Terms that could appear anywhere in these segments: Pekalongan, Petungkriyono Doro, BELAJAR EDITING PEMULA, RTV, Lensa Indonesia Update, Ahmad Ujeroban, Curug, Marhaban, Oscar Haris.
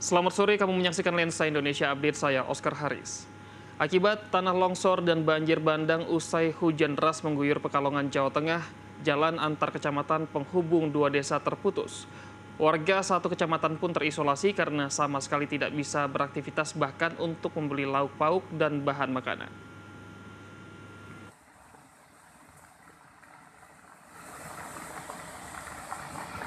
Selamat sore, kamu menyaksikan Lensa Indonesia Update, saya Oscar Haris. Akibat tanah longsor dan banjir bandang usai hujan deras mengguyur Pekalongan, Jawa Tengah, jalan antar kecamatan penghubung dua desa terputus. Warga satu kecamatan pun terisolasi karena sama sekali tidak bisa beraktivitas bahkan untuk membeli lauk pauk dan bahan makanan.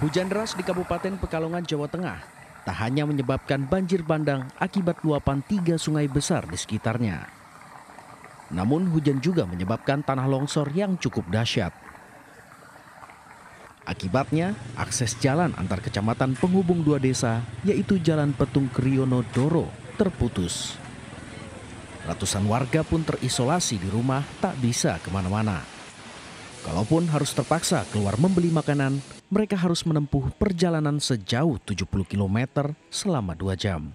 Hujan deras di Kabupaten Pekalongan, Jawa Tengah tak hanya menyebabkan banjir bandang akibat luapan tiga sungai besar di sekitarnya. Namun hujan juga menyebabkan tanah longsor yang cukup dahsyat. Akibatnya, akses jalan antar kecamatan penghubung dua desa, yaitu Jalan Petungkriyono Doro, terputus. Ratusan warga pun terisolasi di rumah, tak bisa kemana-mana. Kalaupun harus terpaksa keluar membeli makanan, mereka harus menempuh perjalanan sejauh 70 km selama 2 jam.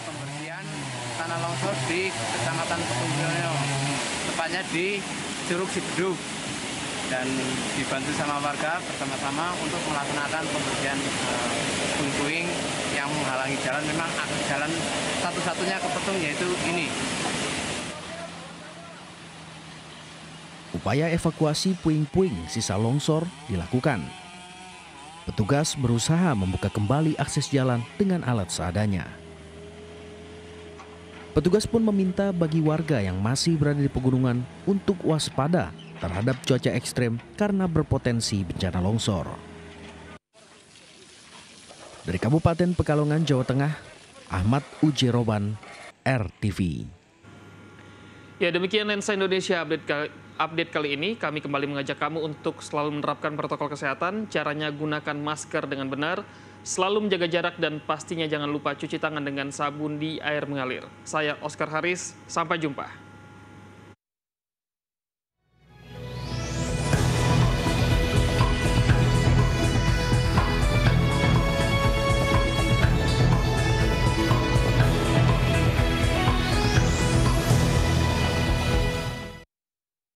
Pembersihan tanah longsor di Kecamatan Petungkriyono, tepatnya di Curug dan dibantu sama warga bersama-sama untuk melaksanakan pembersihan puing-puing yang menghalangi jalan. Memang jalan satu-satunya ke Petung yaitu ini. Upaya evakuasi puing-puing sisa longsor dilakukan. Petugas berusaha membuka kembali akses jalan dengan alat seadanya. Petugas pun meminta bagi warga yang masih berada di pegunungan untuk waspada terhadap cuaca ekstrem karena berpotensi bencana longsor. Dari Kabupaten Pekalongan, Jawa Tengah, Ahmad Ujeroban, RTV. Ya, demikian Lensa Indonesia Update kali ini. Kami kembali mengajak kamu untuk selalu menerapkan protokol kesehatan, caranya gunakan masker dengan benar, selalu menjaga jarak, dan pastinya jangan lupa cuci tangan dengan sabun di air mengalir. Saya Oscar Haris, sampai jumpa.